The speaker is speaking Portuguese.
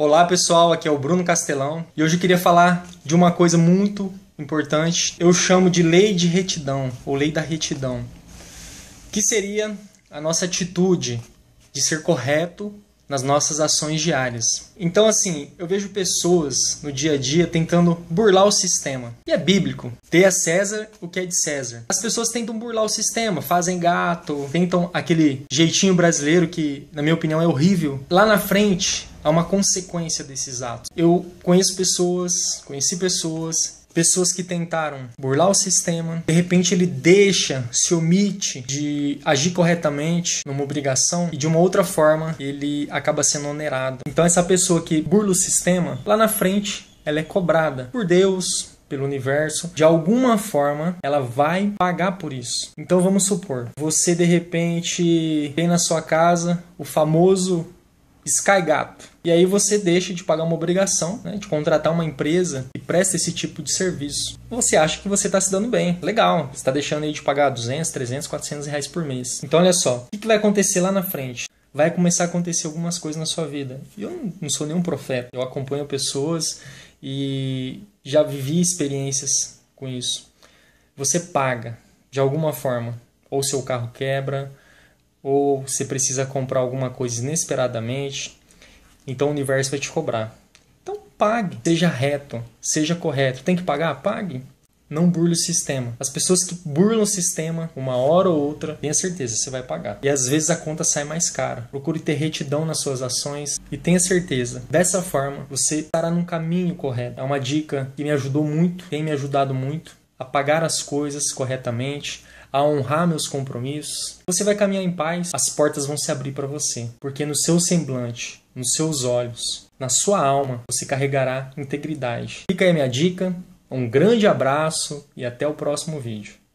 Olá pessoal, aqui é o Bruno Castelão e hoje eu queria falar de uma coisa muito importante. Eu chamo de lei de retidão, ou lei da retidão, que seria a nossa atitude de ser correto nas nossas ações diárias. Então assim, eu vejo pessoas no dia a dia tentando burlar o sistema. E é bíblico, dê a César o que é de César. As pessoas tentam burlar o sistema, fazem gato, tentam aquele jeitinho brasileiro que, na minha opinião, é horrível. Lá na frente há uma consequência desses atos. Eu conheci pessoas que tentaram burlar o sistema. De repente ele se omite de agir corretamente numa obrigação e de uma outra forma ele acaba sendo onerado. Então essa pessoa que burla o sistema, lá na frente ela é cobrada por Deus, pelo universo, de alguma forma ela vai pagar por isso. Então vamos supor, você de repente tem na sua casa o famoso skygato. E aí você deixa de pagar uma obrigação, né, de contratar uma empresa que presta esse tipo de serviço. Você acha que você está se dando bem. Legal, você está deixando aí de pagar 200, 300, 400 reais por mês. Então olha só, o que vai acontecer lá na frente? Vai começar a acontecer algumas coisas na sua vida. Eu não sou nenhum profeta, eu acompanho pessoas e já vivi experiências com isso. Você paga de alguma forma, ou seu carro quebra, ou você precisa comprar alguma coisa inesperadamente, então o universo vai te cobrar. Então pague, seja reto, seja correto. Tem que pagar? Pague. Não burle o sistema. As pessoas que burlam o sistema, uma hora ou outra, tenha certeza, você vai pagar. E às vezes a conta sai mais cara. Procure ter retidão nas suas ações e tenha certeza. Dessa forma, você estará num caminho correto. É uma dica que me ajudou muito, tem me ajudado muito a pagar as coisas corretamente, a honrar meus compromissos. Você vai caminhar em paz, as portas vão se abrir para você, porque no seu semblante, nos seus olhos, na sua alma, você carregará integridade. Fica aí a minha dica, um grande abraço e até o próximo vídeo.